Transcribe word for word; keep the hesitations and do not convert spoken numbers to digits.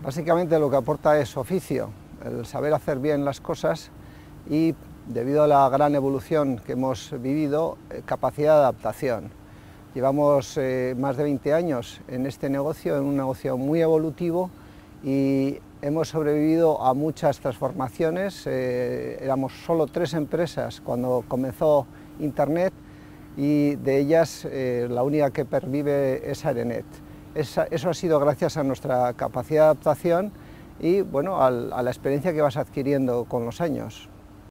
Básicamente lo que aporta es oficio, el saber hacer bien las cosas y, debido a la gran evolución que hemos vivido, capacidad de adaptación. Llevamos eh, más de veinte años en este negocio, en un negocio muy evolutivo, y hemos sobrevivido a muchas transformaciones. Eh, éramos solo tres empresas cuando comenzó Internet, y de ellas eh, la única que pervive es Sarenet. Esa, eso ha sido gracias a nuestra capacidad de adaptación y, bueno, al, a la experiencia que vas adquiriendo con los años.